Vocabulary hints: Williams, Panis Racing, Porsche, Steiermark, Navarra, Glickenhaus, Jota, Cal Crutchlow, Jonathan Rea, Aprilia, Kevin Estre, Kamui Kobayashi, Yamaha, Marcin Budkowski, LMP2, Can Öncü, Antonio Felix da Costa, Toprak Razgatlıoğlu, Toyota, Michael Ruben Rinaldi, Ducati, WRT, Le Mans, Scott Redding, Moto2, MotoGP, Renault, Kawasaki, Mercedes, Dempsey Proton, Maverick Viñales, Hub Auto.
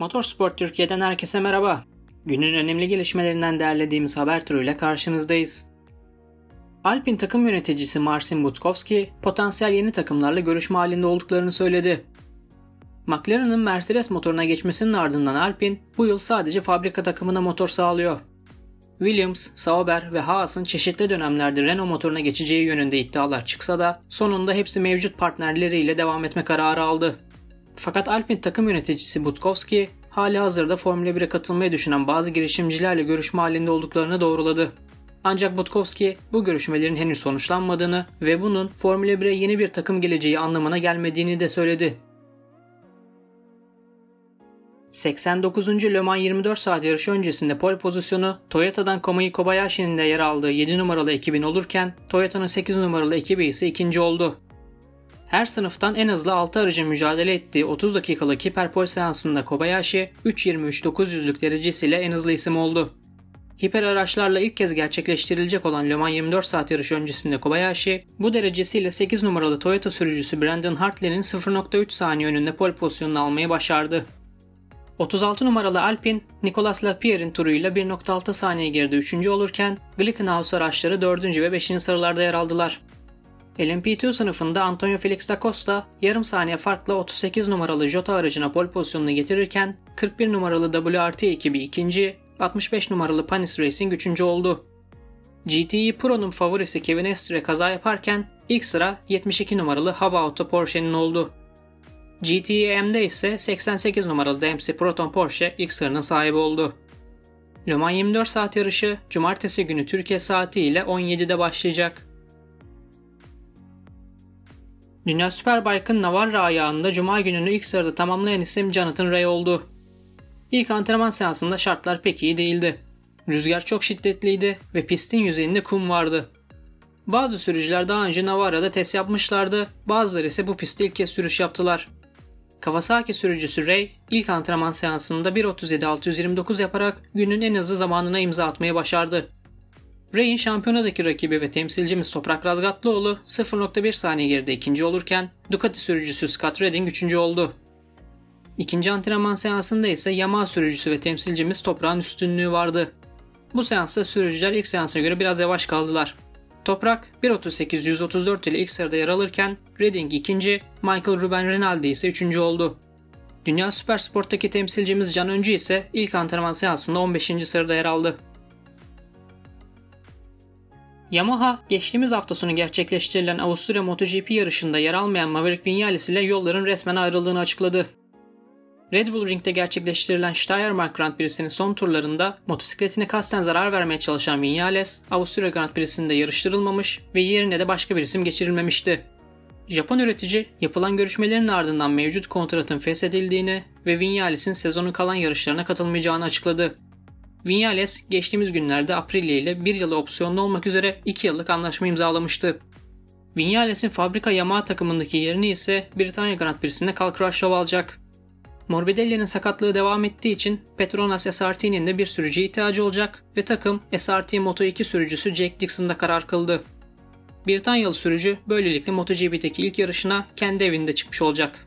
Motorsport Türkiye'den herkese merhaba. Günün önemli gelişmelerinden derlediğimiz haber turuyla karşınızdayız. Alpine takım yöneticisi Marcin Budkowski, potansiyel yeni takımlarla görüşme halinde olduklarını söyledi. McLaren'ın Mercedes motoruna geçmesinin ardından Alpine, bu yıl sadece fabrika takımına motor sağlıyor. Williams, Sauber ve Haas'ın çeşitli dönemlerde Renault motoruna geçeceği yönünde iddialar çıksa da sonunda hepsi mevcut partnerleriyle devam etme kararı aldı. Fakat Alpine takım yöneticisi Budkowski, halihazırda Formula 1'e katılmayı düşünen bazı girişimcilerle görüşme halinde olduklarını doğruladı. Ancak Budkowski, bu görüşmelerin henüz sonuçlanmadığını ve bunun Formula 1'e yeni bir takım geleceği anlamına gelmediğini de söyledi. 89. Le Mans 24 saat yarışı öncesinde pole pozisyonu Toyota'dan Kamui Kobayashi'nin de yer aldığı 7 numaralı ekibin olurken Toyota'nın 8 numaralı ekibi ise ikinci oldu. Her sınıftan en hızlı 6 aracın mücadele ettiği 30 dakikalık hiperpol seansında Kobayashi 3.23.900'lük derecesiyle en hızlı isim oldu. Hiper araçlarla ilk kez gerçekleştirilecek olan Le Mans 24 saat yarışı öncesinde Kobayashi bu derecesiyle 8 numaralı Toyota sürücüsü Brandon Hartley'nin 0.3 saniye önünde pole pozisyonunu almayı başardı. 36 numaralı Alpine, Nicolas Lapierre'in turuyla 1.6 saniye geride 3. olurken Glickenhaus araçları 4. ve 5. sıralarda yer aldılar. LMP2 sınıfında Antonio Felix da Costa yarım saniye farkla 38 numaralı Jota aracına pole pozisyonunu getirirken 41 numaralı WRT ekibi 2. 65 numaralı Panis Racing 3. oldu. GTI Pro'nun favorisi Kevin Estre kaza yaparken ilk sıra 72 numaralı Hub Auto Porsche'nin oldu. GTI M'de ise 88 numaralı Dempsey Proton Porsche ilk sıranın sahibi oldu. Le Mans 24 saat yarışı cumartesi günü Türkiye saati ile 17'de başlayacak. Dünya Superbike'ın Navarra ayağında cuma gününü ilk sırada tamamlayan isim Jonathan Rea oldu. İlk antrenman seansında şartlar pek iyi değildi. Rüzgar çok şiddetliydi ve pistin yüzeyinde kum vardı. Bazı sürücüler daha önce Navarra'da test yapmışlardı, bazıları ise bu pistte ilk kez sürüş yaptılar. Kawasaki sürücüsü Ray, ilk antrenman seansında 1.37.629 yaparak günün en hızlı zamanına imza atmayı başardı. Ray'in şampiyonadaki rakibi ve temsilcimiz Toprak Razgatlıoğlu 0.1 saniye geride ikinci olurken Ducati sürücüsü Scott Redding üçüncü oldu. İkinci antrenman seansında ise Yamaha sürücüsü ve temsilcimiz Toprak'ın üstünlüğü vardı. Bu seansta sürücüler ilk seansa göre biraz yavaş kaldılar. Toprak 1.38.134 ile ilk sırada yer alırken Redding 2. Michael Ruben Rinaldi ise 3. oldu. Dünya Süpersport'taki temsilcimiz Can Öncü ise ilk antrenman seansında 15. sırada yer aldı. Yamaha, geçtiğimiz hafta sonu gerçekleştirilen Avusturya MotoGP yarışında yer almayan Maverick Viñales ile yolların resmen ayrıldığını açıkladı. Red Bull Ring'de gerçekleştirilen Steiermark Grand Prix'sinin son turlarında motosikletine kasten zarar vermeye çalışan Viñales, Avusturya Grand Prix'sinde yarıştırılmamış ve yerine de başka bir isim geçirilmemişti. Japon üretici, yapılan görüşmelerin ardından mevcut kontratın feshedildiğini ve Viñales'in sezonun kalan yarışlarına katılmayacağını açıkladı. Viñales, geçtiğimiz günlerde Aprilia ile 1 yılı opsiyonlu olmak üzere 2 yıllık anlaşma imzalamıştı. Viñales'in fabrika Yamaha takımındaki yerini ise Britanya Grand Prix'sinde Cal Crutchlow alacak. Morbidelli'nin sakatlığı devam ettiği için Petronas SRT'nin de bir sürücüye ihtiyacı olacak ve takım SRT Moto2 sürücüsü Jack Dixon'da karar kıldı. Britanyalı sürücü böylelikle MotoGP'deki ilk yarışına kendi evinde çıkmış olacak.